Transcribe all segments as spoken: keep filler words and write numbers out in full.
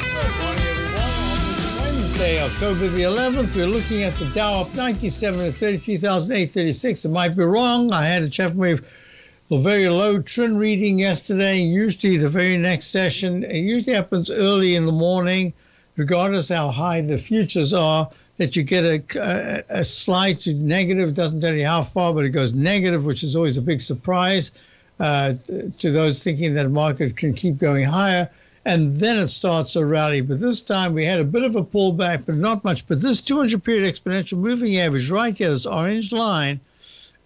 Good morning, everyone. On this Wednesday, October the eleventh, we're looking at the Dow up ninety-seven at thirty-three thousand eight hundred thirty-six. It might be wrong. I had a Chapman Wave. A very low trend reading yesterday, usually the very next session. It usually happens early in the morning, regardless how high the futures are, that you get a, a, a slide to negative. Doesn't tell you how far, but it goes negative, which is always a big surprise uh, to those thinking that a market can keep going higher. And then it starts a rally. But this time we had a bit of a pullback, but not much. But this two hundred period exponential moving average right here, this orange line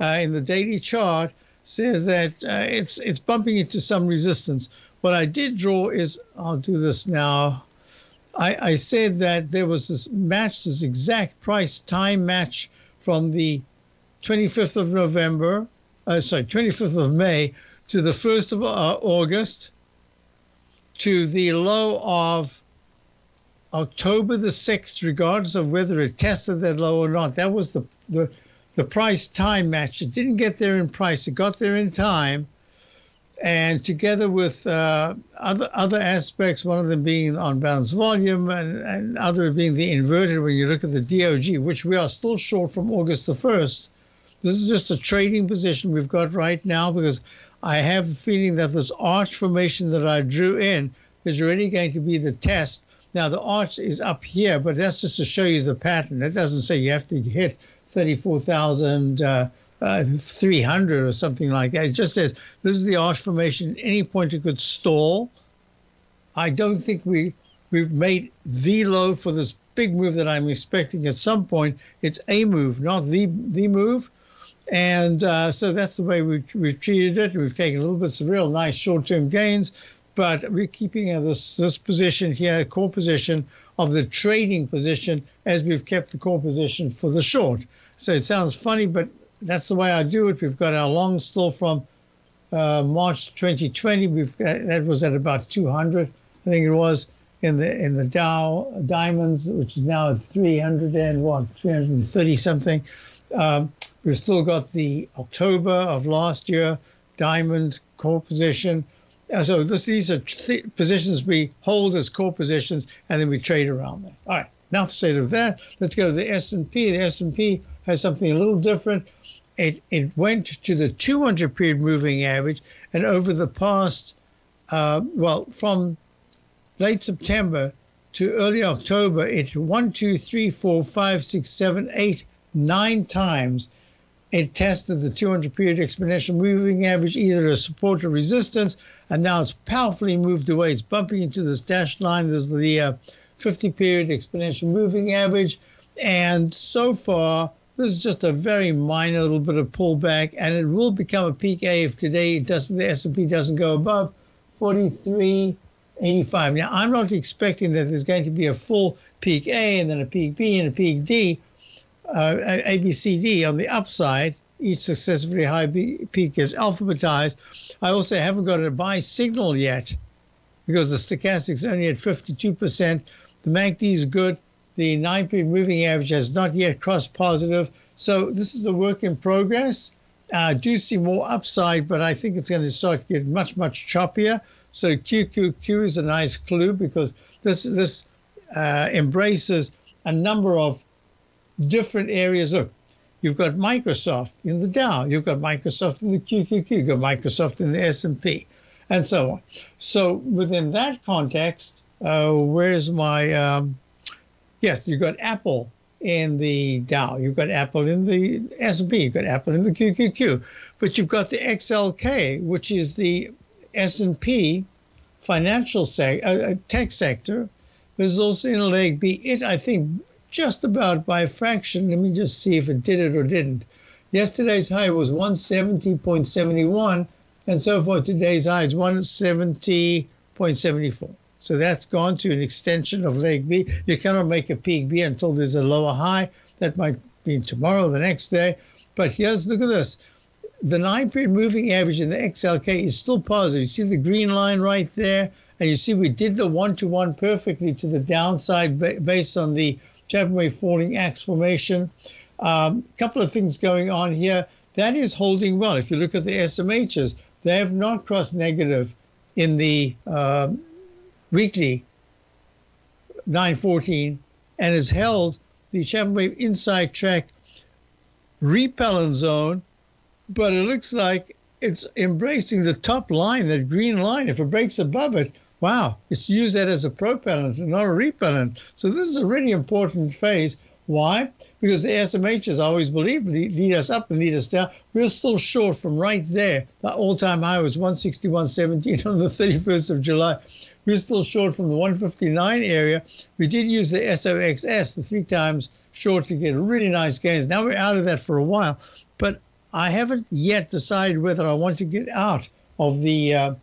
uh, in the daily chart, says that uh, it's it's bumping into some resistance. What I did draw is, I'll do this now. I, I said that there was this match, this exact price time match from the twenty-fifth of November, uh, sorry, twenty-fifth of May to the first of August to the low of October the sixth, regardless of whether it tested that low or not. That was the the The price time match. It didn't get there in price. It got there in time. And together with uh, other other aspects, one of them being on balance volume and, and other being the inverted when you look at the D O G, which we are still short from August the first. This is just a trading position we've got right now because I have a feeling that this arch formation that I drew in is already going to be the test. Now, the arch is up here, but that's just to show you the pattern. It doesn't say you have to hit thirty-four thousand three hundred or something like that. It just says this is the arch formation. At any point it could stall. I don't think we, we've made the low for this big move that I'm expecting at some point. It's a move, not the, the move. And uh, so that's the way we, we've treated it. We've taken a little bit of real nice short-term gains, but we're keeping this, this position here, core position, of the trading position as we've kept the core position for the short. So it sounds funny, but that's the way I do it. We've got our long still from uh, March twenty twenty. We've got, that was at about two hundred, I think it was, in the in the Dow Diamonds, which is now at three hundred and what, three hundred thirty something. Um, we've still got the October of last year Diamond core position. So this, these are th positions we hold as core positions, and then we trade around that. All right, enough said of that. Let's go to the S and P. The S and P has something a little different. It, it went to the two hundred period moving average, and over the past, uh, well, from late September to early October, it one, two, three, four, five, six, seven, eight, nine times. It tested the two hundred period exponential moving average, either as support or resistance, and now it's powerfully moved away. It's bumping into this dashed line. There's the uh, fifty period exponential moving average, and so far, this is just a very minor little bit of pullback, and it will become a peak A if today it doesn't, the S and P doesn't go above forty-three eighty-five. Now, I'm not expecting that there's going to be a full peak A and then a peak B and a peak D. Uh, A, B, C, D on the upside. Each successively high peak is alphabetized. I also haven't got a buy signal yet because the stochastic's only at fifty-two percent. The M A C D is good. The nine period moving average has not yet crossed positive. So this is a work in progress. Uh, I do see more upside, but I think it's going to start to get much, much choppier. So Q Q Q is a nice clue because this, this uh, embraces a number of different areas. Look, you've got Microsoft in the Dow, you've got Microsoft in the Q Q Q, you've got Microsoft in the S and P, and so on. So within that context, uh, where's my, um, yes, you've got Apple in the Dow, you've got Apple in the S and P, you've got Apple in the Q Q Q, but you've got the X L K, which is the S and P financial sec uh, tech sector. There's also in leg B. It, I think, just about by a fraction. Let me just see if it did it or didn't. Yesterday's high was one seventy point seven one, and so far today's high is one seventy point seven four. So that's gone to an extension of leg B. You cannot make a peak B until there's a lower high. That might mean tomorrow, the next day. But here's, look at this. The nine-period moving average in the X L K is still positive. You see the green line right there, and you see we did the one-to-one -one perfectly to the downside ba based on the Chapman Wave falling axe formation. A um, couple of things going on here. That is holding well. If you look at the S M Hs, they have not crossed negative in the um, weekly nine fourteen and has held the Chapman Wave inside track repellent zone, but it looks like it's embracing the top line, that green line. If it breaks above it, wow, it's used that as a propellant and not a repellent. So this is a really important phase. Why? Because the S M Hs, I always believe, lead us up and lead us down. We're still short from right there. The all-time high was one sixty-one seventeen on the thirty-first of July. We're still short from the one fifty-nine area. We did use the S O X S, the three times short, to get really nice gains. Now we're out of that for a while, but I haven't yet decided whether I want to get out of the uh,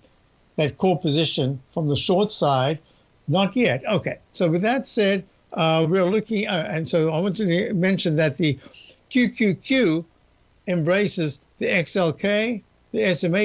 that core position from the short side. Not yet. Okay. So with that said, uh, we're looking, uh, and so I want to mention that the Q Q Q embraces the X L K, the S M Hs,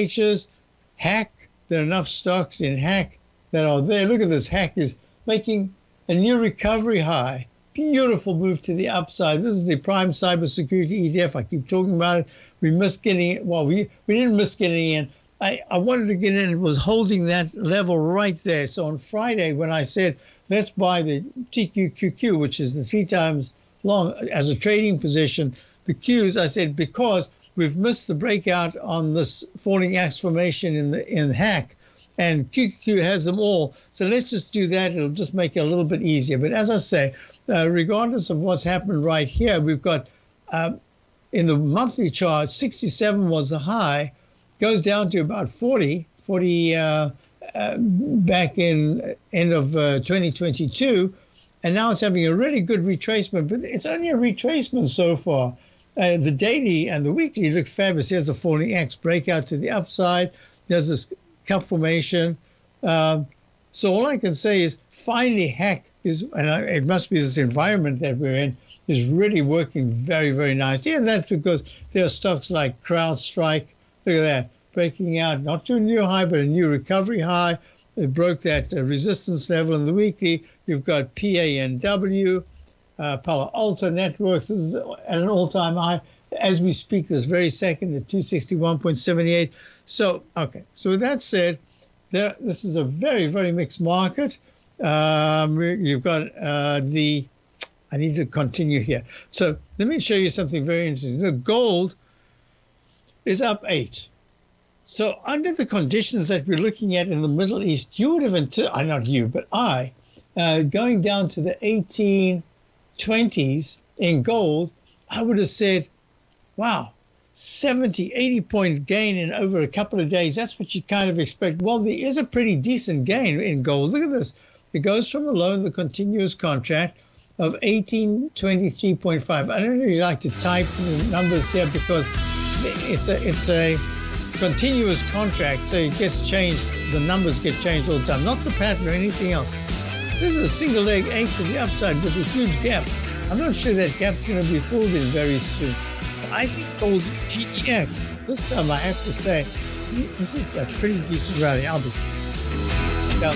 H A C. There are enough stocks in H A C that are there. Look at this. H A C is making a new recovery high. Beautiful move to the upside. This is the prime cybersecurity E T F. I keep talking about it. We missed getting it. Well, we, we didn't miss getting in. I, I wanted to get in. It was holding that level right there. So on Friday, when I said, let's buy the T Q Q Q, which is the three times long as a trading position, the Qs, I said, because we've missed the breakout on this falling axe formation in the in H A C. And Q Q Q has them all. So let's just do that. It'll just make it a little bit easier. But as I say, uh, regardless of what's happened right here, we've got uh, in the monthly chart, sixty-seven was the high, goes down to about forty, forty uh, uh, back in end of uh, twenty twenty-two. And now it's having a really good retracement, but it's only a retracement so far. Uh, the daily and the weekly look fabulous. Here's a falling axe breakout to the upside. There's this cup formation. Um, so all I can say is finally H A C is, and I, it must be this environment that we're in, is really working very, very nicely. And that's because there are stocks like CrowdStrike. Look at that, breaking out, not to a new high, but a new recovery high. It broke that uh, resistance level in the weekly. You've got P A N W, uh, Palo Alto Networks is at an all-time high. As we speak this very second at two sixty-one seventy-eight. So, okay. So with that said, there, this is a very, very mixed market. Um, you've got uh, the, I need to continue here. So let me show you something very interesting. The gold is up eight. So under the conditions that we're looking at in the Middle East, you would have, I not you, but I, uh, going down to the eighteen twenties in gold, I would have said, wow, seventy, eighty point gain in over a couple of days. That's what you kind of expect. Well, there is a pretty decent gain in gold. Look at this. It goes from a low in the continuous contract of eighteen twenty-three point five. I don't really like to type the numbers here because it's a, it's a continuous contract. So it gets changed. The numbers get changed all the time, not the pattern or anything else. This is a single leg eight to the upside with a huge gap. I'm not sure that gap's going to be filled in very soon. I think gold G D X, this time I have to say, this is a pretty decent rally. I'll be down.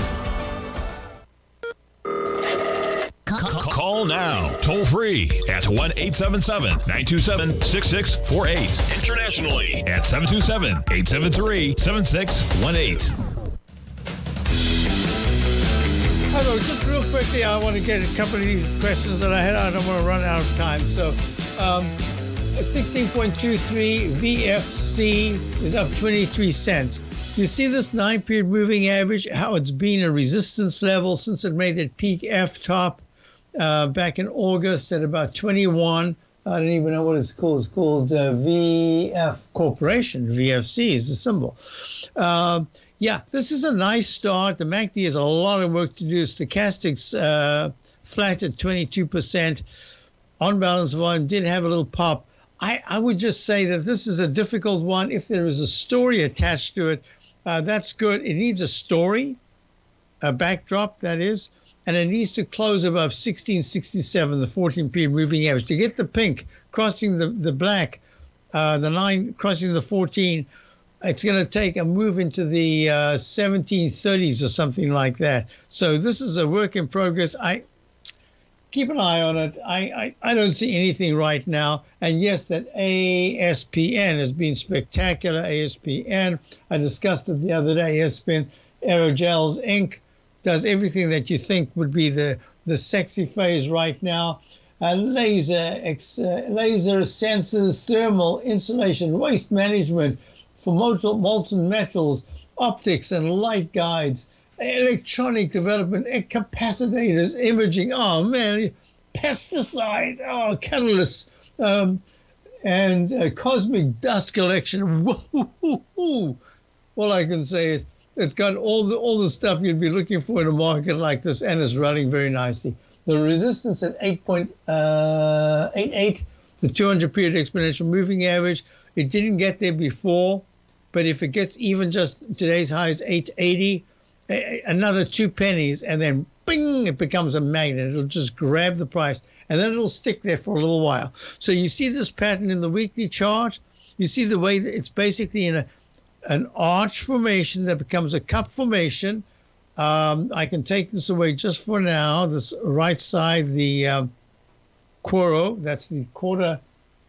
Call now, toll free at one eight seven seven, nine two seven, six six four eight. Internationally at seven two seven, eight seven three, seven six one eight. Hello, just real quickly, I want to get a couple of these questions that I had. I don't want to run out of time. So um, sixteen twenty-three V F C is up twenty-three cents. You see this nine-period moving average, how it's been a resistance level since it made that peak F-top Uh, back in August at about twenty-one. I don't even know what it's called. It's called uh, V F Corporation. V F C is the symbol. Uh, yeah, this is a nice start. The M A C D has a lot of work to do. Stochastics uh, flat at twenty-two percent. On balance volume did have a little pop. I, I would just say that this is a difficult one. If there is a story attached to it, uh, that's good. It needs a story, a backdrop, that is. And it needs to close above sixteen sixty-seven, the fourteen-period moving average, to get the pink crossing the the black, uh, the nine crossing the fourteen. It's going to take a move into the uh, seventeen thirties or something like that. So this is a work in progress. I keep an eye on it. I I, I don't see anything right now. And yes, that A S P N has been spectacular. A S P N, I discussed it the other day. A S P N, Aerogels, Incorporated does everything that you think would be the, the sexy phase right now. Uh, laser, ex, uh, laser sensors, thermal insulation, waste management for molten metals, optics and light guides, electronic development, capacitors, imaging, oh man, pesticide, oh, catalysts, um, and uh, cosmic dust collection. Woo-hoo-hoo-hoo. All I can say is, it's got all the all the stuff you'd be looking for in a market like this, and it's running very nicely. The resistance at eight point eight eight, the two hundred period exponential moving average, it didn't get there before, but if it gets even just today's high is eight eighty, another two pennies, and then bing, it becomes a magnet. It'll just grab the price, and then it'll stick there for a little while. So you see this pattern in the weekly chart. You see the way that it's basically in a an arch formation that becomes a cup formation. Um, I can take this away just for now. This right side, the um, quoro, that's the quarter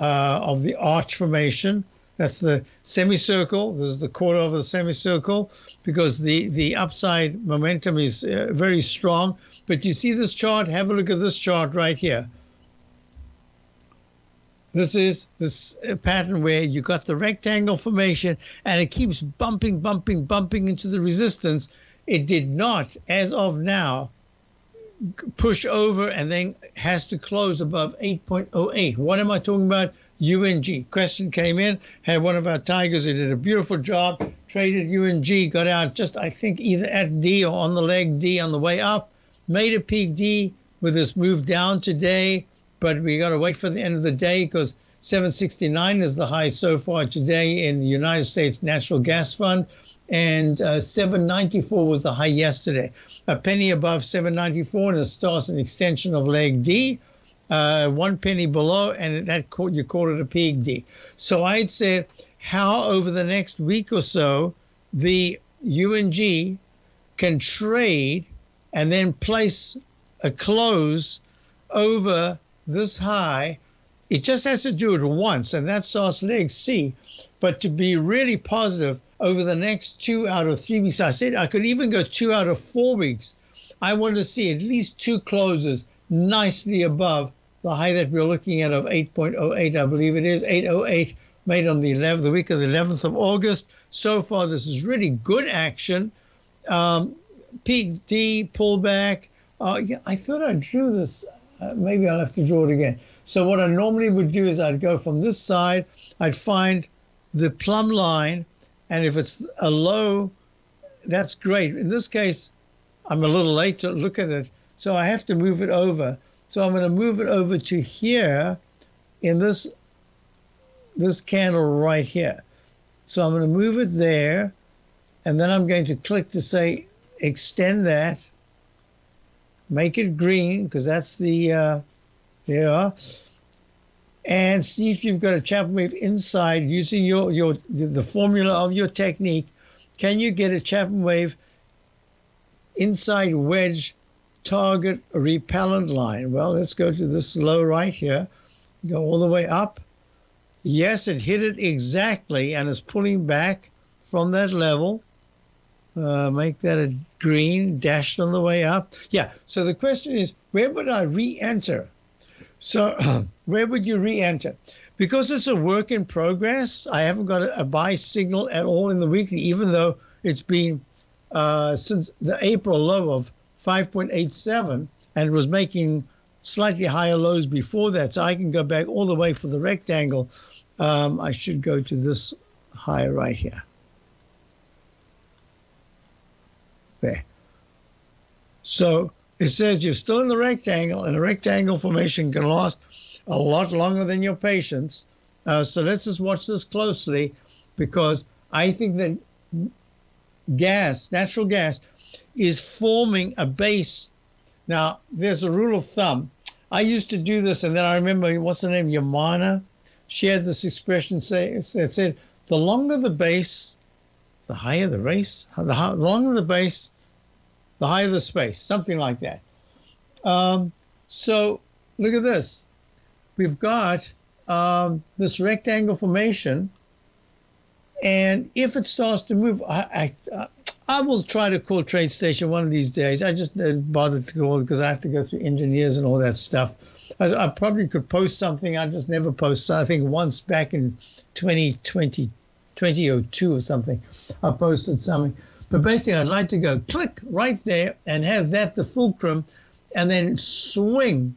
uh, of the arch formation. That's the semicircle. This is the quarter of the semicircle because the, the upside momentum is uh, very strong. But you see this chart? Have a look at this chart right here. This is this pattern where you got the rectangle formation and it keeps bumping, bumping, bumping into the resistance. It did not, as of now, push over and then has to close above eight point oh eight. What am I talking about? U N G. Question came in, had one of our tigers who did a beautiful job, traded U N G, got out just, I think, either at D or on the leg D on the way up, made a peak D with this move down today, but we got to wait for the end of the day because seven sixty-nine is the high so far today in the United States Natural Gas Fund, and uh, seven ninety-four was the high yesterday. A penny above seven ninety-four, and it starts an extension of leg D, uh, one penny below, and that caught, you call it a peak D. So I'd said how over the next week or so the U N G can trade and then place a close over this high. It just has to do it once, and that starts leg C. But to be really positive, over the next two out of three weeks, I said I could even go two out of four weeks. I want to see at least two closes nicely above the high that we're looking at of eight point oh eight, I believe it is, eight oh eight, made on the eleventh, the week of the eleventh of August. So far, this is really good action. Um, peak D, pullback. Uh, yeah, I thought I drew this. Uh, maybe I'll have to draw it again. So what I normally would do is I'd go from this side, I'd find the plumb line, and if it's a low, that's great. In this case, I'm a little late to look at it, so I have to move it over. So I'm going to move it over to here in this, this candle right here. So I'm going to move it there, and then I'm going to click to say extend that, make it green, because that's the... Uh, Yeah, and see if you've got a Chapman wave inside using your your the formula of your technique. Can you get a Chapman wave inside wedge target repellent line? Well, let's go to this low right here. Go all the way up. Yes, it hit it exactly, and it's pulling back from that level. Uh, make that a green dashed on the way up. Yeah. So the question is, where would I re-enter? So where would you re-enter? Because it's a work in progress, I haven't got a, a buy signal at all in the weekly, even though it's been uh, since the April low of five point eight seven and was making slightly higher lows before that. So I can go back all the way for the rectangle. Um, I should go to this high right here. There. So it says you're still in the rectangle, and a rectangle formation can last a lot longer than your patience. Uh, so let's just watch this closely, because I think that gas, natural gas, is forming a base. Now, there's a rule of thumb. I used to do this, and then I remember, what's her name, Yamana? She had this expression say, that said, the longer the base, the higher the race, the, high, the longer the base, the higher the space, something like that. Um, so look at this. We've got um, this rectangle formation. And if it starts to move, I, I, I will try to call TradeStation one of these days. I just didn't bother to call because I have to go through engineers and all that stuff. I, I probably could post something. I just never post. I think once back in twenty twenty, twenty oh two or something, I posted something. But basically, I'd like to go click right there and have that the fulcrum, and then swing,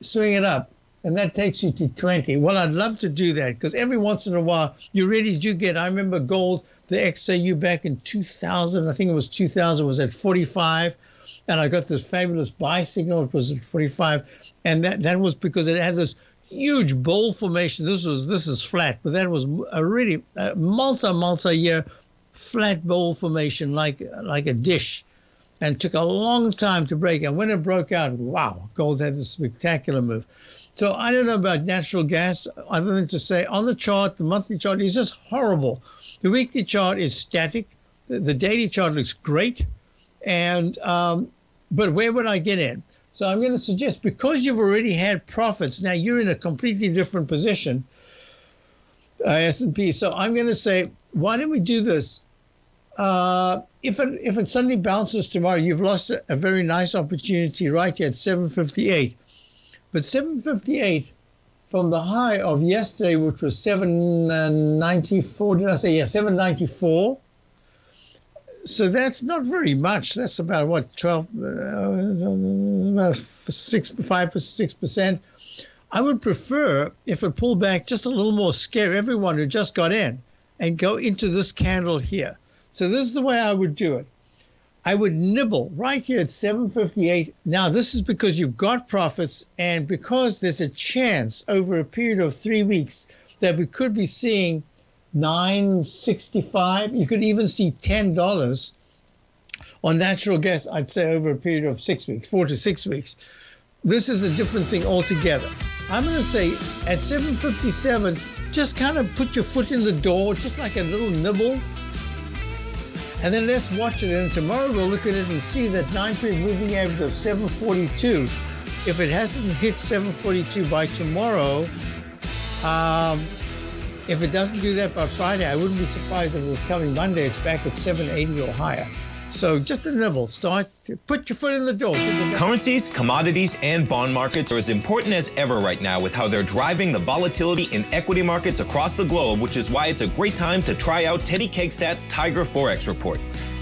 swing it up. And that takes you to twenty. Well, I'd love to do that, because every once in a while, you really do get, I remember gold, the X A U back in two thousand, I think it was two thousand, was at forty-five. And I got this fabulous buy signal. It was at forty-five. And that, that was because it had this huge bowl formation. This was, this is flat, but that was a really a multi, multi-year flat bowl formation, like like a dish, and took a long time to break. And when it broke out, wow, gold had a spectacular move. So I don't know about natural gas, other than to say on the chart, the monthly chart is just horrible. The weekly chart is static. The, the daily chart looks great. And um, but where would I get in? So I'm going to suggest, because you've already had profits, now you're in a completely different position, uh, S and P. So I'm going to say, why don't we do this? Uh, if it if it suddenly bounces tomorrow, you've lost a, a very nice opportunity right here at seven fifty-eight. But seven fifty-eight from the high of yesterday, which was seven ninety-four, did I say? Yeah, seven ninety-four. So that's not very much. That's about what twelve, uh, six, five, six percent. I would prefer if it pulled back just a little more, scare everyone who just got in, and go into this candle here. So this is the way I would do it. I would nibble right here at seven fifty-eight. Now this is because you've got profits, and because there's a chance over a period of three weeks that we could be seeing nine sixty-five. You could even see ten dollars on natural gas, I'd say, over a period of six weeks, four to six weeks. This is a different thing altogether. I'm going to say at seven fifty-seven, just kind of put your foot in the door, just like a little nibble. And then let's watch it. And tomorrow we'll look at it and see that nine-period moving average of seven forty-two. If it hasn't hit seven forty-two by tomorrow, um, if it doesn't do that by Friday, I wouldn't be surprised if it was coming Monday. It's back at seven eighty or higher. So just a nibble. Start to put your foot in the door. Currencies, commodities, and bond markets are as important as ever right now with how they're driving the volatility in equity markets across the globe, which is why it's a great time to try out Teddy Kegstad's Tiger Forex Report.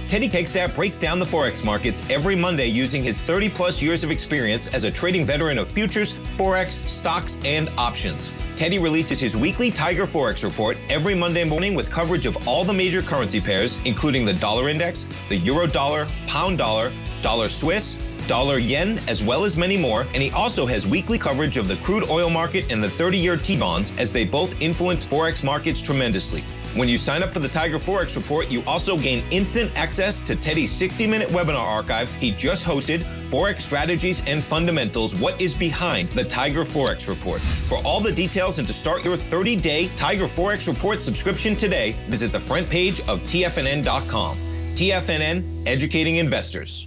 Teddy Kegstad breaks down the Forex markets every Monday using his thirty plus years of experience as a trading veteran of futures, Forex, stocks, and options. Teddy releases his weekly Tiger Forex Report every Monday morning with coverage of all the major currency pairs, including the dollar index, the euro dollar, pound dollar, dollar Swiss, dollar yen, as well as many more, and he also has weekly coverage of the crude oil market and the thirty-year T-bonds, as they both influence Forex markets tremendously. When you sign up for the Tiger Forex Report, you also gain instant access to Teddy's sixty-minute webinar archive he just hosted, Forex Strategies and Fundamentals, What is Behind the Tiger Forex Report. For all the details and to start your thirty-day Tiger Forex Report subscription today, visit the front page of T F N N dot com. T F N N, educating investors.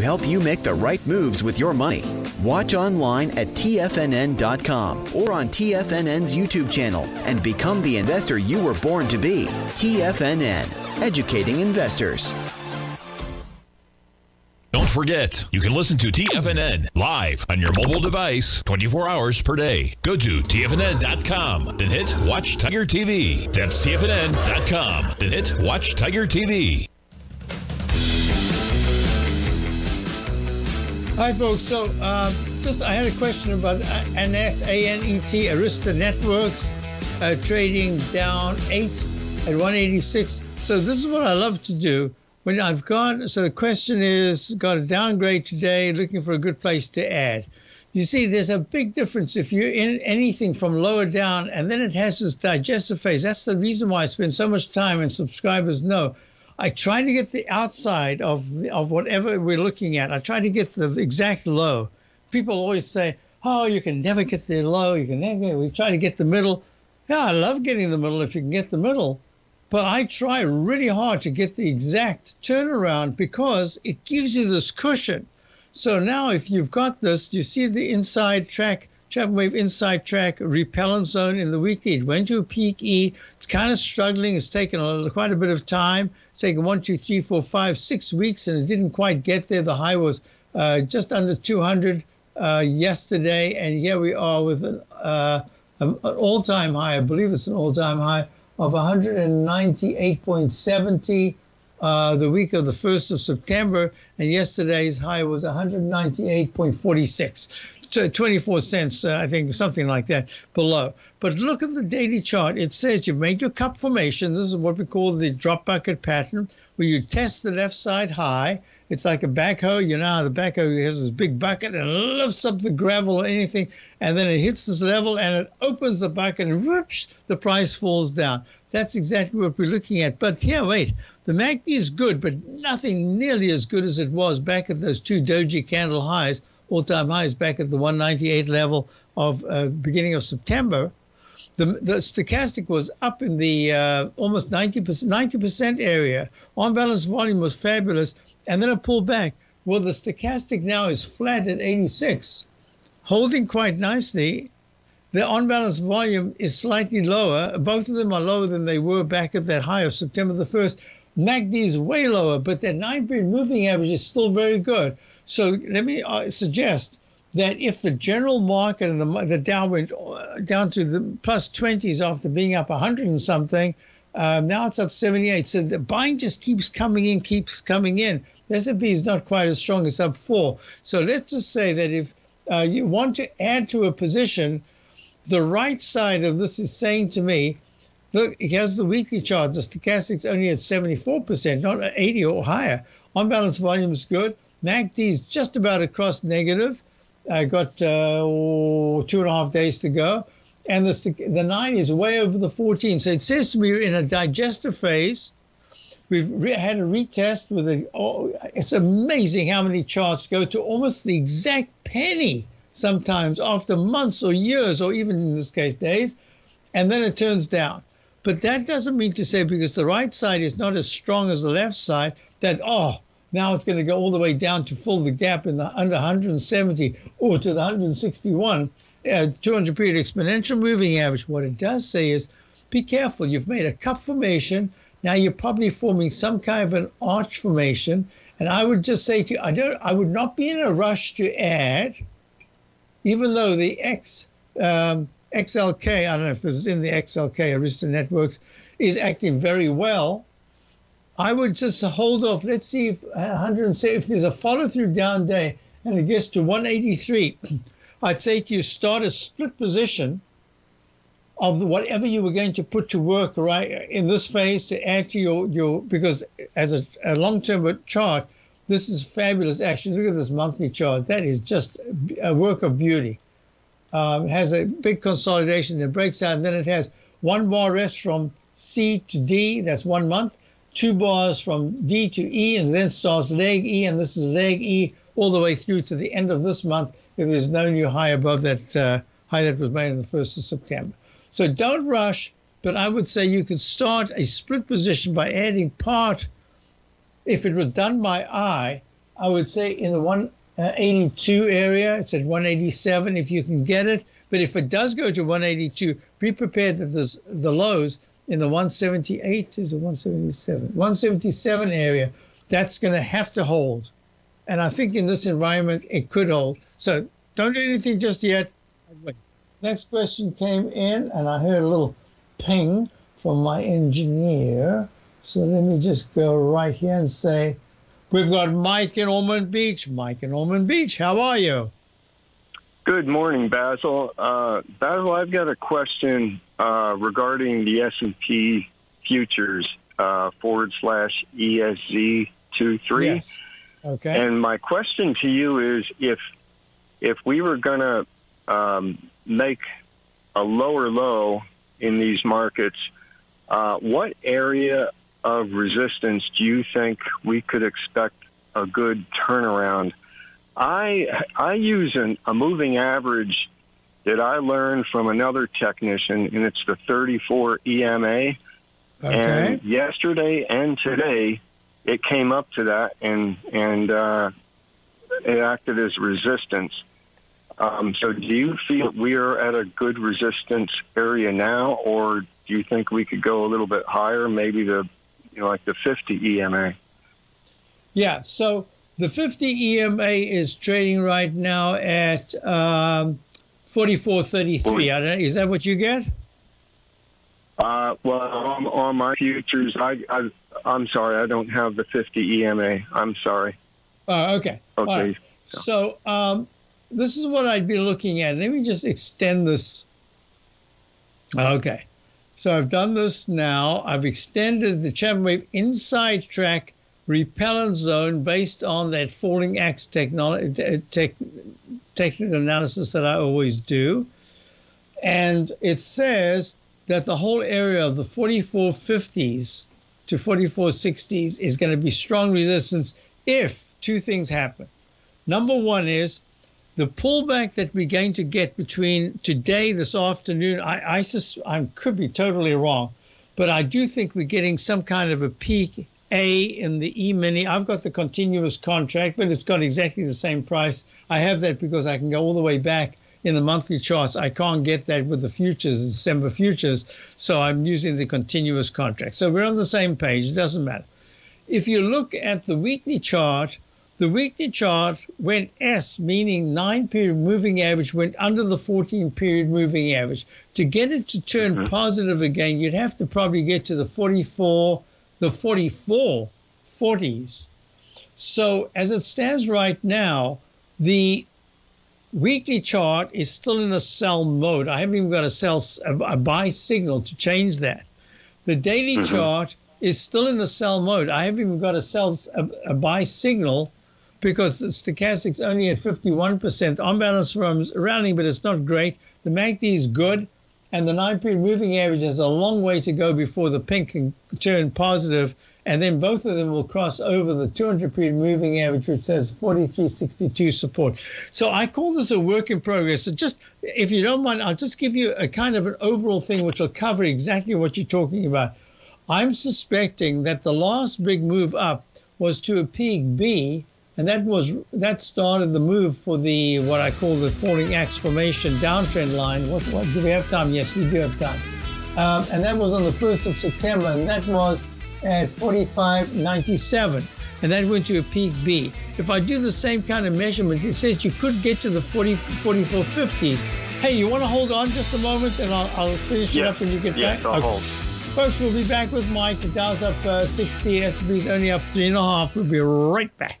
help you make the right moves with your money. Watch online at T F N N dot com or on T F N N's YouTube channel and become the investor you were born to be. T F N N, educating investors. Don't forget, you can listen to T F N N live on your mobile device twenty-four hours per day. Go to T F N N dot com, then hit Watch Tiger T V. That's T F N N dot com, then hit Watch Tiger T V. Hi, folks. So, uh, just I had a question about Anet, A N E T, Arista Networks, uh, trading down eight at one eighty-six. So this is what I love to do. When I've got, so the question is, got a downgrade today, looking for a good place to add. You see, there's a big difference if you're in anything from lower down, and then it has this digestive phase. That's the reason why I spend so much time, and subscribers know, I try to get the outside of the, of whatever we're looking at. I try to get the exact low. People always say, oh, you can never get the low. You can never, we try to get the middle. Yeah, I love getting the middle if you can get the middle. But I try really hard to get the exact turnaround because it gives you this cushion. So now if you've got this, you see the inside track, Chapman Wave inside track repellent zone in the weekly. It went to a peak E. It's kind of struggling. It's taken a, quite a bit of time. It's taken one, two, three, four, five, six weeks, and it didn't quite get there. The high was uh, just under two hundred uh, yesterday, and here we are with an, uh, an all-time high. I believe it's an all-time high of one ninety-eight seventy, uh, the week of the first of September, and yesterday's high was one ninety-eight forty-six, twenty-four cents, uh, I think, something like that below. But look at the daily chart. It says you've made your cup formation. This is what we call the drop bucket pattern, where you test the left side high. It's like a backhoe. You know how the backhoe has this big bucket and lifts up the gravel or anything, and then it hits this level and it opens the bucket and whoops, the price falls down. That's exactly what we're looking at. But here, yeah, wait, the M A C D is good, but nothing nearly as good as it was back at those two doji candle highs, all-time highs back at the one ninety-eight level of uh, beginning of September. The, the stochastic was up in the uh, almost ninety percent area. On-balance volume was fabulous, and then it pulled back. Well, the stochastic now is flat at eighty-six, holding quite nicely. The on-balance volume is slightly lower. Both of them are lower than they were back at that high of September the first. M A C D is way lower, but their nine-period moving average is still very good. So let me uh, suggest that if the general market and the, the Dow went down to the plus twenties after being up one hundred and something, um, now it's up seventy-eight. So the buying just keeps coming in, keeps coming in. The S and P is not quite as strong. It's up four. So let's just say that if uh, you want to add to a position, the right side of this is saying to me, look, here's the weekly chart. The stochastic's only at seventy-four percent, not at eighty or higher. On-balance volume is good. M A C D is just about across negative. I got uh, two and a half days to go. And the, the nine is way over the fourteen. So it says to me we're in a digestive phase. We've re had a retest with a, oh, it's amazing how many charts go to almost the exact penny sometimes after months or years, or even in this case days, and then it turns down. But that doesn't mean to say because the right side is not as strong as the left side that, oh, now it's going to go all the way down to fill the gap in the under one seventy or to the one sixty-one, uh, two hundred period exponential moving average. What it does say is be careful. You've made a cup formation. Now you're probably forming some kind of an arch formation. And I would just say to you, I, don't, I would not be in a rush to add, even though the X, um, X L K, I don't know if this is in the X L K, Arista Networks, is acting very well. I would just hold off. Let's see if one hundred seventy, if there's a follow-through down day and it gets to one eighty-three, I'd say to you, start a split position of whatever you were going to put to work right in this phase to add to your, your because as a, a long-term chart, this is fabulous action. Look at this monthly chart. That is just a work of beauty. Um, has a big consolidation that breaks out, and then it has one bar rest from C to D. That's one month. Two bars from D to E, and then starts leg E, and this is leg E all the way through to the end of this month if there's no new high above that uh, high that was made on the first of September. So don't rush, but I would say you could start a split position by adding part. If it was done by eye, I would say in the one eighty-two area, it's at one eighty-seven if you can get it. But if it does go to one eighty-two, be prepared that there's the lows in the one seventy-eight, is it one seventy-seven? one seventy-seven area, that's going to have to hold. And I think in this environment, it could hold. So don't do anything just yet. Next question came in, and I heard a little ping from my engineer. So let me just go right here and say, we've got Mike in Ormond Beach. Mike in Ormond Beach, how are you? Good morning, Basil. Uh, Basil, I've got a question uh, regarding the S and P futures uh, forward slash E S Z two three. Yes. Okay. And my question to you is, if if we were going to um, make a lower low in these markets, uh, what area of resistance do you think we could expect a good turnaround? I I use an, a moving average that I learned from another technician, and it's the thirty-four E M A. Okay. And yesterday and today, it came up to that, and and uh, it acted as resistance. Um, so, do you feel we are at a good resistance area now, or do you think we could go a little bit higher, maybe the, you know, like the fifty E M A? Yeah. So the fifty E M A is trading right now at um, forty-four thirty-three. I don't know, is that what you get? Uh, well, on, on my futures, I, I, I'm sorry, I don't have the fifty E M A. I'm sorry. Oh, okay. Okay. All right. So um, this is what I'd be looking at. Let me just extend this. Okay. So I've done this now. I've extended the Chapman Wave inside track repellent zone based on that falling axe technology, tech, technical analysis that I always do. And it says that the whole area of the forty-four fifties to forty-four sixties is going to be strong resistance if two things happen. Number one is the pullback that we're going to get between today, this afternoon. I, I, sus I could be totally wrong, but I do think we're getting some kind of a peak A in the E-mini. I've got the continuous contract, but it's got exactly the same price. I have that because I can go all the way back in the monthly charts. I can't get that with the futures, the December futures, so I'm using the continuous contract. So we're on the same page. It doesn't matter. If you look at the weekly chart, the weekly chart went S, meaning nine-period moving average went under the fourteen-period moving average. To get it to turn mm-hmm. positive again, you'd have to probably get to the forty-four, the forty-four forties. So as it stands right now, the weekly chart is still in a sell mode. I haven't even got a sell a buy signal to change that. The daily mm-hmm. chart is still in a sell mode. I haven't even got a sell a, a buy signal, because the stochastic's only at fifty-one percent. On balance firms rounding, but it's not great. The M A C D is good, and the nine-period moving average has a long way to go before the pink can turn positive, and then both of them will cross over the two hundred-period moving average, which says forty-three sixty-two support. So I call this a work in progress. So just, if you don't mind, I'll just give you a kind of an overall thing which will cover exactly what you're talking about. I'm suspecting that the last big move up was to a peak B, and that was that started the move for the what I call the falling axe formation downtrend line. What, what do we have time? Yes, we do have time. Um, and that was on the first of September, and that was at forty-five ninety-seven, and that went to a peak B. If I do the same kind of measurement, it says you could get to the forty-four fifties. Hey, you want to hold on just a moment, and I'll, I'll finish yes. it up when you get yes, back. I'll okay. hold. Folks, we'll be back with Mike. The Dow's up uh, sixty, S and P's only up three and a half. We'll be right back.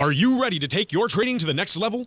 Are you ready to take your trading to the next level?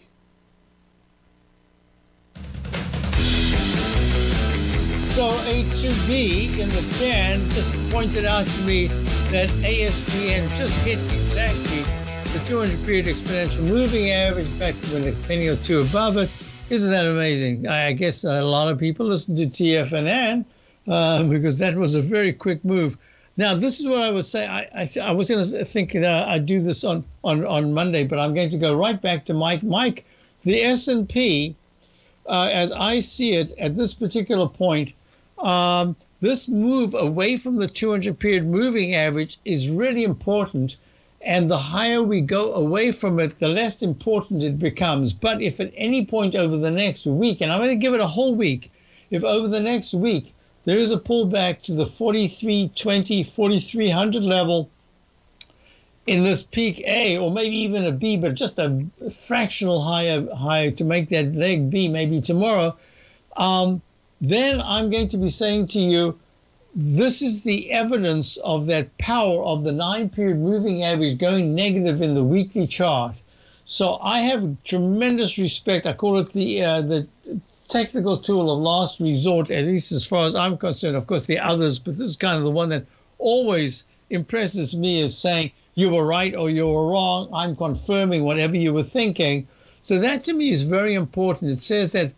So A two B in the fan just pointed out to me that A S P N just hit exactly the two hundred period exponential moving average back with a penny or two above it. Isn't that amazing? I guess a lot of people listen to T F N N uh, because that was a very quick move. Now, this is what I was saying. I, I was going to think that I'd do this on, on, on Monday, but I'm going to go right back to Mike. Mike, the S and P, uh, as I see it at this particular point, um, this move away from the two hundred period moving average is really important. And the higher we go away from it, the less important it becomes. But if at any point over the next week, and I'm going to give it a whole week, if over the next week there is a pullback to the forty-three twenty, forty-three hundred level in this peak A, or maybe even a B, but just a fractional higher, higher to make that leg B maybe tomorrow, um, then I'm going to be saying to you, this is the evidence of that power of the nine period moving average going negative in the weekly chart. So I have tremendous respect. I call it the uh, the technical tool of last resort, at least as far as I'm concerned. Of course, there are others, but this is kind of the one that always impresses me as saying, you were right or you were wrong. I'm confirming whatever you were thinking. So that to me is very important. It says that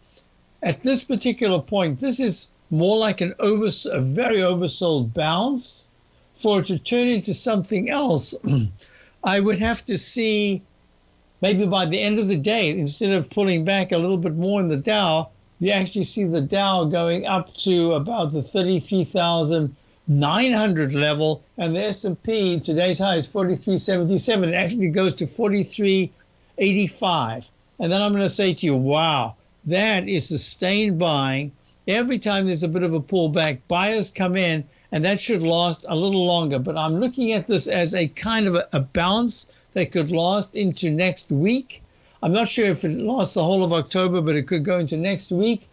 at this particular point, this is more like an over, a very oversold bounce. For it to turn into something else, I would have to see maybe by the end of the day, instead of pulling back a little bit more in the Dow, you actually see the Dow going up to about the thirty-three thousand nine hundred level, and the S and P, today's high is forty-three seventy-seven. It actually goes to forty-three eighty-five. And then I'm going to say to you, wow, that is sustained buying. Every time there's a bit of a pullback, buyers come in, and that should last a little longer. But I'm looking at this as a kind of a, a bounce that could last into next week. I'm not sure if it lasts the whole of October, but it could go into next week.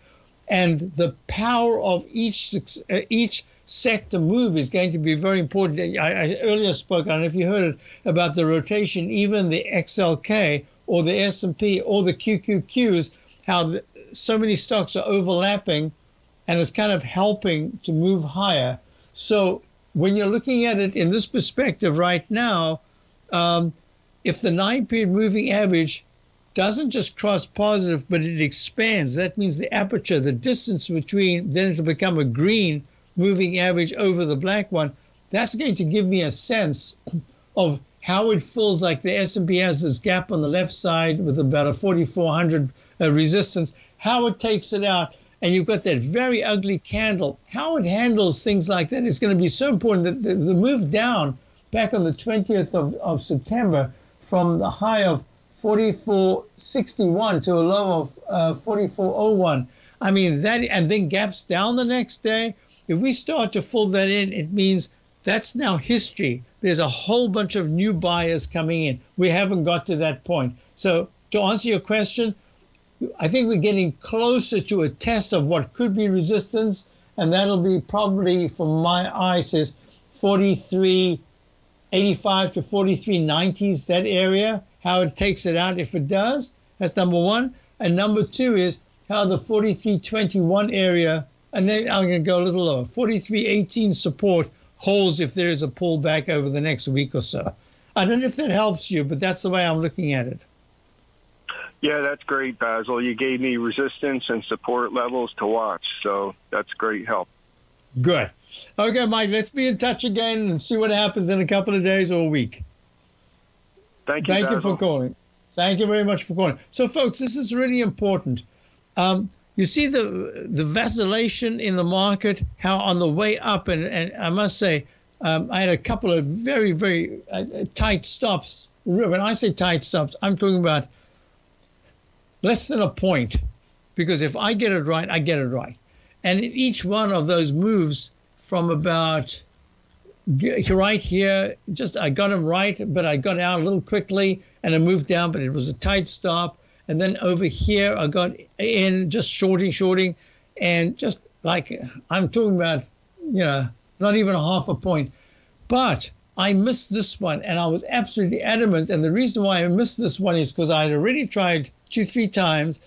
And the power of each uh, each sector move is going to be very important. I, I earlier spoke, I don't know if you heard it, about the rotation, even the X L K or the S and P or the Q Q Qs, how the, so many stocks are overlapping. And it's kind of helping to move higher. So when you're looking at it in this perspective right now, um, if the nine period moving average doesn't just cross positive, but it expands, that means the aperture, the distance between, then it'll become a green moving average over the black one. That's going to give me a sense of how it feels like the S and P has this gap on the left side with about a forty-four hundred uh, resistance, how it takes it out. And you've got that very ugly candle. How it handles things like that is going to be so important. That the, the move down back on the twentieth of, of September from the high of forty-four sixty-one to a low of uh, forty-four oh one. I mean, that, and then gaps down the next day. If we start to fold that in, it means that's now history. There's a whole bunch of new buyers coming in. We haven't got to that point. So to answer your question, I think we're getting closer to a test of what could be resistance, and that'll be probably, from my eyes, is forty-three eighty-five to forty-three nineties, that area, how it takes it out if it does. That's number one. And number two is how the forty-three twenty-one area, and then I'm going to go a little lower, forty-three eighteen support holds if there is a pullback over the next week or so. I don't know if that helps you, but that's the way I'm looking at it. Yeah, that's great, Basil. You gave me resistance and support levels to watch, so that's great help. Good. Okay, Mike, let's be in touch again and see what happens in a couple of days or a week. Thank you, Thank Basil. you for calling. Thank you very much for calling. So, folks, this is really important. Um, you see the the vacillation in the market, how on the way up, and, and I must say, um, I had a couple of very, very uh, tight stops. When I say tight stops, I'm talking about less than a point, because if I get it right, I get it right. And in each one of those moves from about right here, just I got them right, but I got out a little quickly and I moved down, but it was a tight stop. And then over here, I got in just shorting, shorting, and just like I'm talking about, you know, not even a half a point. But I missed this one, and I was absolutely adamant. And the reason why I missed this one is because I had already tried two, three times,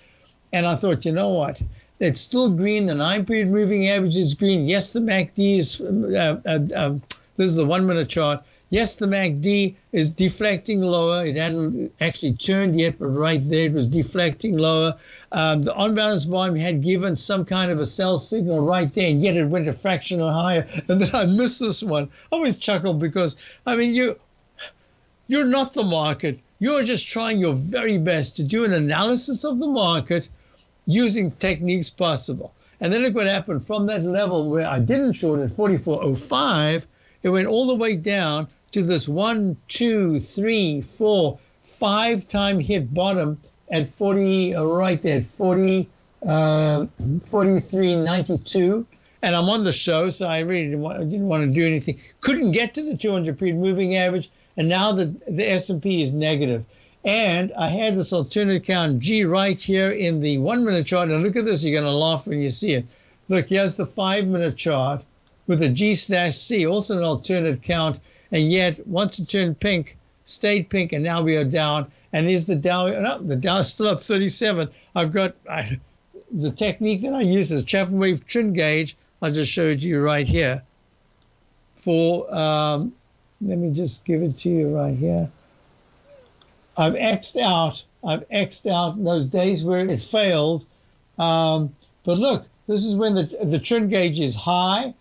and I thought, you know what? It's still green. The nine-period moving average is green. Yes, the M A C D is uh, – uh, uh, this is the one-minute chart. Yes, the M A C D is deflecting lower. It hadn't actually turned yet, but right there it was deflecting lower. Um, the on-balance volume had given some kind of a sell signal right there, and yet it went a fraction or higher. And then I missed this one. I always chuckle because, I mean, you, you're not the market. You're just trying your very best to do an analysis of the market using techniques possible. And then look what happened. From that level where I didn't short at forty-four oh five, it went all the way down to this one, two, three, four, five time hit bottom at forty, right there, at forty, uh, forty-three ninety-two. And I'm on the show, so I really didn't want, didn't want to do anything. Couldn't get to the two hundred period moving average, and now the, the S and P is negative. And I had this alternate count G right here in the one-minute chart. And look at this. You're going to laugh when you see it. Look, here's the five-minute chart with a G slash C, also an alternate count. And yet, once it turned pink, stayed pink, and now we are down. And is the Dow no, the Dow's still up thirty-seven. I've got I, the technique that I use is Chapman Wave Trend Gauge. I just showed you right here. For um, let me just give it to you right here. I've X'd out, I've X'd out those days where it failed. Um, but look, this is when the, the trend gauge is high.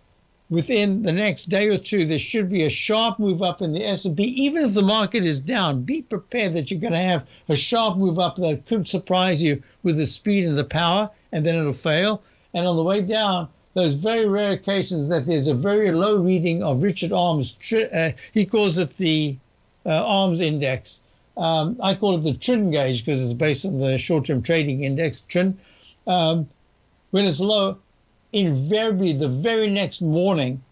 Within the next day or two, there should be a sharp move up in the S and P. Even if the market is down, be prepared that you're going to have a sharp move up that could surprise you with the speed and the power, and then it'll fail. And on the way down, those very rare occasions that there's a very low reading of Richard Arm's, uh, he calls it the uh, Arms Index. Um, I call it the T R I N gauge because it's based on the short-term trading index, T R I N. Um, when it's low, invariably the very next morning,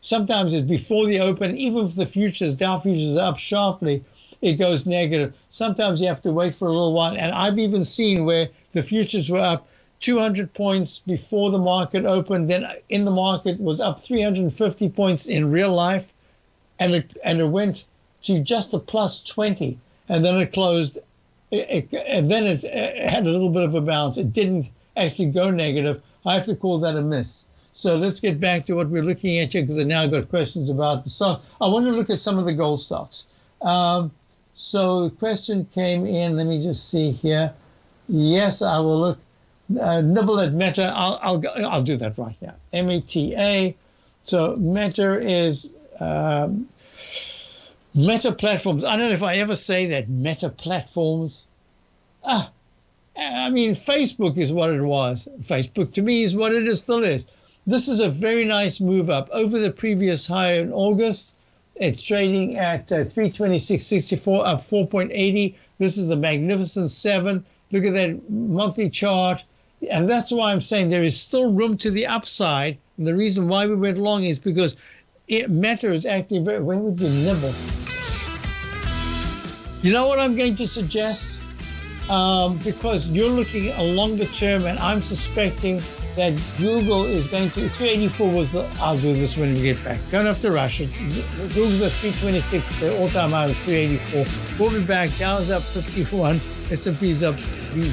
sometimes it's before the open, even if the futures, Dow futures are up sharply, it goes negative. Sometimes you have to wait for a little while. And I've even seen where the futures were up two hundred points before the market opened, then in the market was up three hundred fifty points in real life, and it, and it went to just a plus twenty. And then it closed, it, it, and then it, it had a little bit of a bounce. It didn't actually go negative. I have to call that a miss. So let's get back to what we're looking at here, because I now got questions about the stocks. I want to look at some of the gold stocks. Um, so the question came in. Let me just see here. Yes, I will look. Uh, nibble at Meta. I'll, I'll, go, I'll do that right now. M E T A. So Meta is... Um, Meta Platforms. I don't know if I ever say that, Meta Platforms. Ah, I mean, Facebook is what it was. Facebook to me is what it is, still is. This is a very nice move up over the previous high in August. It's trading at uh, three twenty-six sixty-four, up four point eight zero. This is the Magnificent Seven. Look at that monthly chart. And that's why I'm saying there is still room to the upside. And the reason why we went long is because it matters actually very, where would you nibble? You know what I'm going to suggest? Um, because you're looking at a longer term, and I'm suspecting that Google is going to, three eighty-four was the, I'll do this when we get back. Don't have to rush it. Google's at three twenty-six, the all-time high was three eighty-four. We'll be back, Dow's up fifty-one, S and P's up B.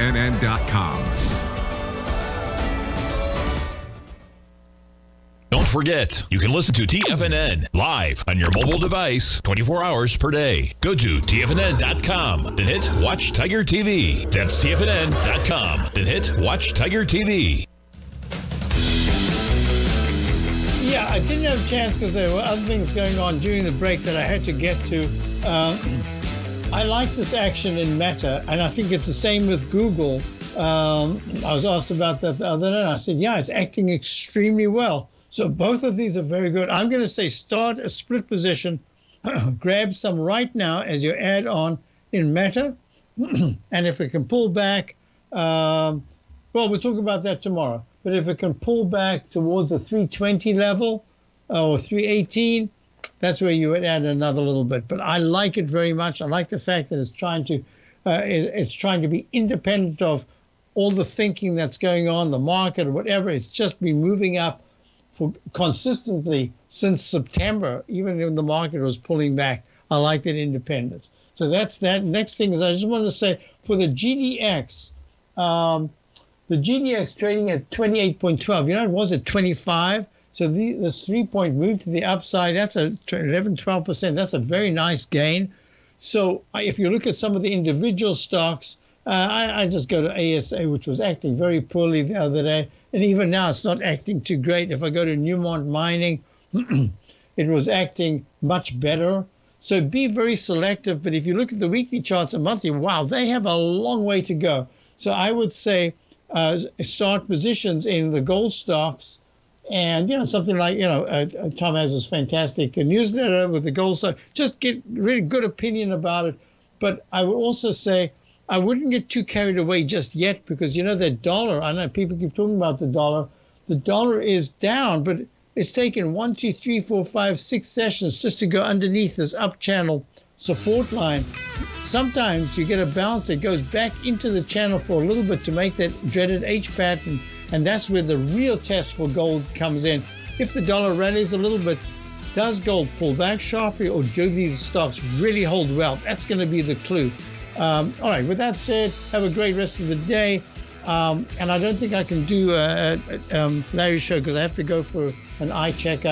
N. Don't forget, you can listen to T F N N live on your mobile device twenty-four hours per day. Go to T F N N dot com, then hit Watch Tiger T V. That's T F N N dot com, then hit Watch Tiger T V. Yeah, I didn't have a chance because there were other things going on during the break that I had to get to. Um, I like this action in Meta, and I think it's the same with Google. Um, I was asked about that the other day, and I said, yeah, it's acting extremely well. So both of these are very good. I'm going to say start a split position. Grab some right now as your add-on in Meta. And if it can pull back, um, well, we'll talk about that tomorrow. But if it can pull back towards the three twenty level uh, or three eighteen, that's where you would add another little bit. But I like it very much. I like the fact that it's trying to uh, it's trying to be independent of all the thinking that's going on, the market or whatever. It's just been moving up for consistently since September, even when the market was pulling back. I like that independence. So that's that. Next thing is I just want to say for the G D X, um, the G D X trading at twenty-eight twelve. You know, it was at twenty-five. So the, this three-point move to the upside, that's a eleven, twelve percent. That's a very nice gain. So if you look at some of the individual stocks, uh, I, I just go to A S A, which was acting very poorly the other day. And even now, it's not acting too great. If I go to Newmont Mining, it was acting much better. So be very selective. But if you look at the weekly charts and monthly, wow, they have a long way to go. So I would say uh, start positions in the gold stocks. And, you know, something like, you know, uh, Tom has this fantastic newsletter with the gold stock. Just get really good opinion about it. But I would also say I wouldn't get too carried away just yet because, you know, the dollar, I know people keep talking about the dollar. The dollar is down, but it's taken one, two, three, four, five, six sessions just to go underneath this up channel support line. Sometimes you get a bounce that goes back into the channel for a little bit to make that dreaded H pattern. And that's where the real test for gold comes in. If the dollar rallies a little bit, does gold pull back sharply, or do these stocks really hold well? That's going to be the clue. Um, all right, with that said, have a great rest of the day. Um, and I don't think I can do a, a, um, Larry's show because I have to go for an eye checkup.